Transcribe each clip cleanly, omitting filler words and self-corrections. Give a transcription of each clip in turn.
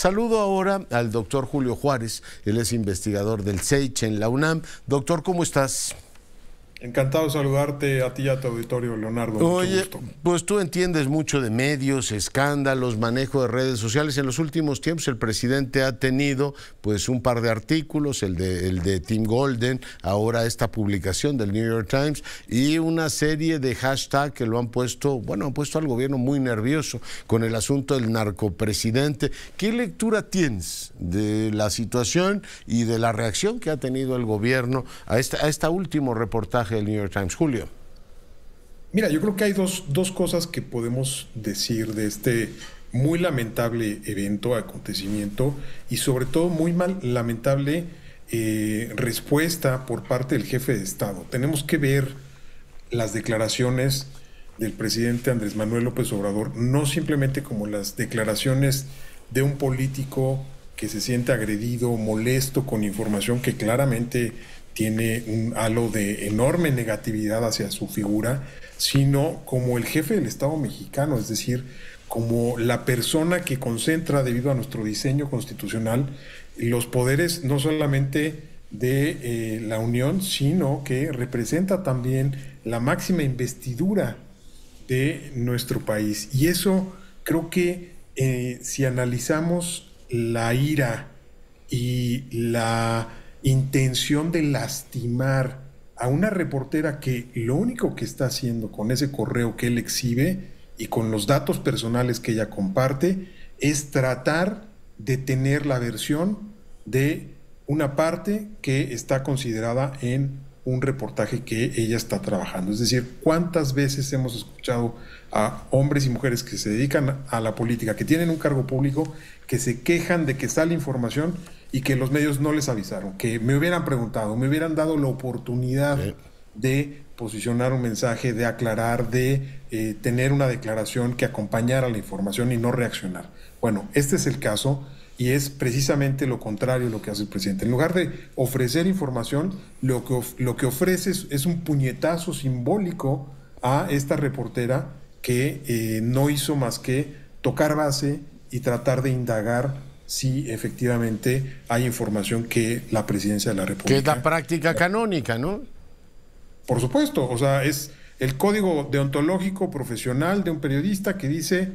Saludo ahora al doctor Julio Juárez, él es investigador del CEICH en la UNAM. Doctor, ¿cómo estás? Encantado de saludarte a ti y a tu auditorio, Leonardo. Oye, pues tú entiendes mucho de medios, escándalos, manejo de redes sociales. En los últimos tiempos el presidente ha tenido pues un par de artículos, el de Tim Golden, ahora esta publicación del New York Times, y una serie de hashtags que lo han puesto, bueno, han puesto al gobierno muy nervioso con el asunto del narcopresidente. ¿Qué lectura tienes de la situación y de la reacción que ha tenido el gobierno a este último reportaje del New York Times, Julio? Mira, yo creo que hay dos cosas que podemos decir de este muy lamentable evento, acontecimiento, y sobre todo muy lamentable respuesta por parte del jefe de Estado. Tenemos que ver las declaraciones del presidente Andrés Manuel López Obrador, no simplemente como las declaraciones de un político que se siente agredido, molesto con información que claramente tiene un halo de enorme negatividad hacia su figura, sino como el jefe del Estado mexicano, es decir, como la persona que concentra, debido a nuestro diseño constitucional, los poderes no solamente de la Unión, sino que representa también la máxima investidura de nuestro país. Y eso creo que si analizamos la ira y la intención de lastimar a una reportera que lo único que está haciendo con ese correo que él exhibe y con los datos personales que ella comparte es tratar de tener la versión de una parte que está considerada en un reportaje que ella está trabajando. Es decir, ¿cuántas veces hemos escuchado a hombres y mujeres que se dedican a la política, que tienen un cargo público, que se quejan de que sale información y que los medios no les avisaron, que me hubieran preguntado, me hubieran dado la oportunidad de posicionar un mensaje, de aclarar, de tener una declaración que acompañara la información y no reaccionar? Bueno, este es el caso y es precisamente lo contrario lo que hace el presidente. En lugar de ofrecer información, lo que ofrece es un puñetazo simbólico a esta reportera que no hizo más que tocar base y tratar de indagar si efectivamente hay información que la Presidencia de la República... Que es la práctica canónica, ¿no? Por supuesto, o sea, es el código deontológico profesional de un periodista que dice,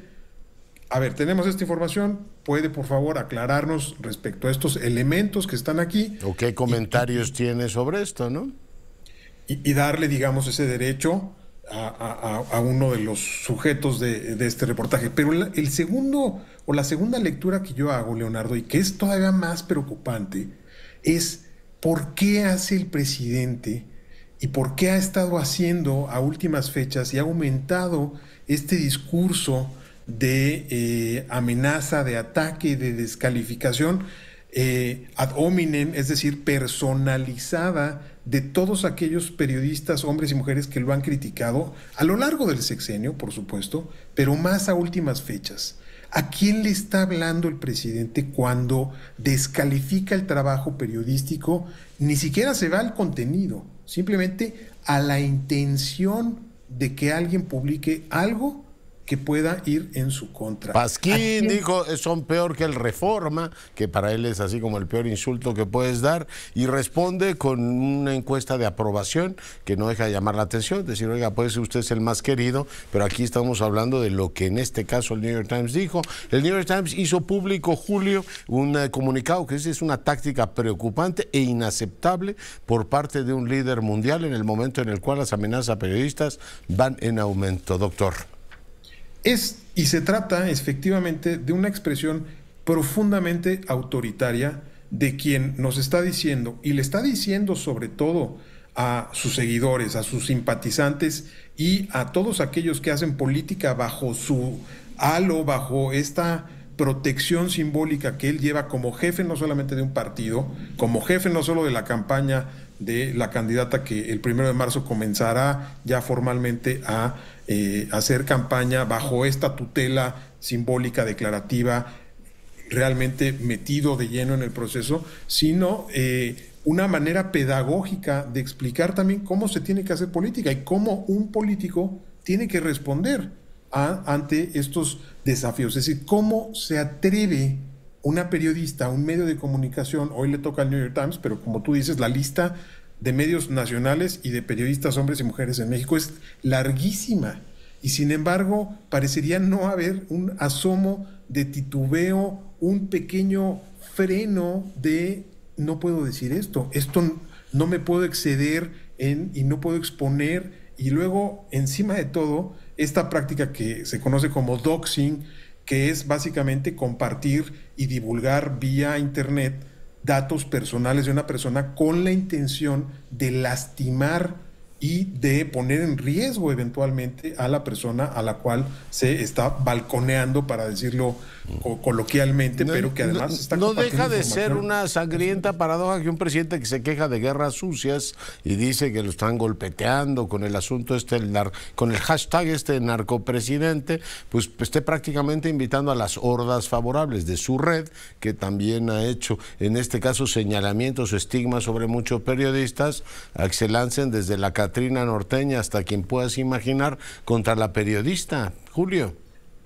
a ver, tenemos esta información, puede por favor aclararnos respecto a estos elementos que están aquí. O qué comentarios tiene sobre esto, ¿no? Y darle, digamos, ese derecho a uno de los sujetos de este reportaje. Pero el segundo, o la segunda lectura que yo hago, Leonardo, y que es todavía más preocupante, es por qué hace el presidente y por qué ha estado haciendo a últimas fechas y ha aumentado este discurso de amenaza, de ataque, de descalificación ad hominem, es decir, personalizada, de todos aquellos periodistas, hombres y mujeres que lo han criticado a lo largo del sexenio, por supuesto, pero más a últimas fechas. ¿A quién le está hablando el presidente cuando descalifica el trabajo periodístico? Ni siquiera se va al contenido, simplemente a la intención de que alguien publique algo que pueda ir en su contra. Pasquín dijo, son peor que el Reforma, que para él es así como el peor insulto que puedes dar, y responde con una encuesta de aprobación que no deja de llamar la atención, decir, oiga, puede ser usted el más querido, pero aquí estamos hablando de lo que en este caso el New York Times dijo. El New York Times hizo público, Julio, un comunicado que es una táctica preocupante e inaceptable por parte de un líder mundial en el momento en el cual las amenazas a periodistas van en aumento. Doctor. Y se trata efectivamente de una expresión profundamente autoritaria de quien nos está diciendo, y le está diciendo sobre todo a sus seguidores, a sus simpatizantes y a todos aquellos que hacen política bajo su halo, bajo esta protección simbólica que él lleva como jefe no solamente de un partido, como jefe no solo de la campaña de la candidata que el 1 de marzo comenzará ya formalmente a hacer campaña bajo esta tutela simbólica, declarativa, realmente metido de lleno en el proceso, sino una manera pedagógica de explicar también cómo se tiene que hacer política y cómo un político tiene que responder ante estos desafíos. Es decir, cómo se atreve una periodista, un medio de comunicación, hoy le toca al New York Times, pero como tú dices, la lista de medios nacionales y de periodistas hombres y mujeres en México es larguísima, y sin embargo parecería no haber un asomo de titubeo, un pequeño freno de no puedo decir esto, no me puedo exceder y no puedo exponer, y luego encima de todo esta práctica que se conoce como doxing, que es básicamente compartir y divulgar vía internet datos personales de una persona con la intención de lastimar y de poner en riesgo eventualmente a la persona a la cual se está balconeando, para decirlo coloquialmente, pero que además está compartiendo información. No deja de ser una sangrienta paradoja que un presidente que se queja de guerras sucias y dice que lo están golpeteando con el asunto con el hashtag narcopresidente, pues esté prácticamente invitando a las hordas favorables de su red, que también ha hecho en este caso señalamientos o estigmas sobre muchos periodistas, a que se lancen desde la Catrina norteña hasta quien puedas imaginar contra la periodista, Julio.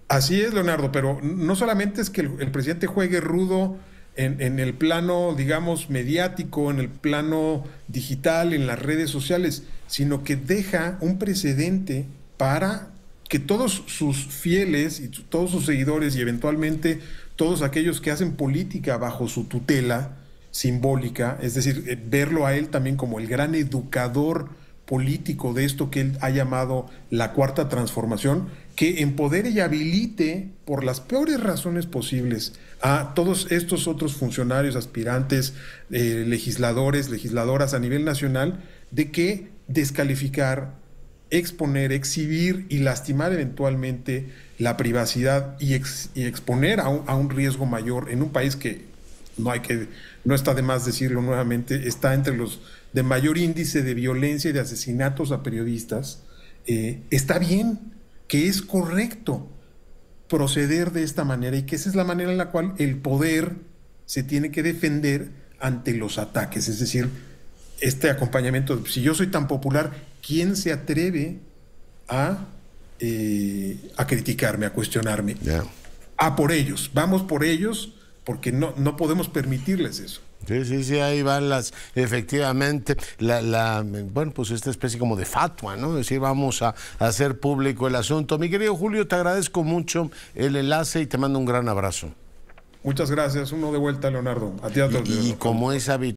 Así es, Leonardo, pero no solamente es que el presidente juegue rudo en el plano, digamos, mediático, en el plano digital, en las redes sociales, sino que deja un precedente para que todos sus fieles y todos sus seguidores y eventualmente todos aquellos que hacen política bajo su tutela simbólica, es decir, verlo a él también como el gran educador político de esto que él ha llamado la Cuarta Transformación, que empodere y habilite por las peores razones posibles a todos estos otros funcionarios, aspirantes, legisladores, legisladoras a nivel nacional, de que descalificar, exponer, exhibir y lastimar eventualmente la privacidad y exponer a un riesgo mayor en un país que, no está de más decirlo nuevamente, está entre los de mayor índice de violencia y de asesinatos a periodistas. Está bien, que es correcto proceder de esta manera, y que esa es la manera en la cual el poder se tiene que defender ante los ataques, es decir, este acompañamiento, si yo soy tan popular, ¿quién se atreve a criticarme, a cuestionarme? Yeah. Por ellos, vamos por ellos, porque no podemos permitirles eso. Sí, ahí van efectivamente, bueno, pues esta especie como de fatua, ¿no? Es decir, vamos a hacer público el asunto. Mi querido Julio, te agradezco mucho el enlace y te mando un gran abrazo. Muchas gracias, uno de vuelta, Leonardo. A ti, a todos. Y como es habitual.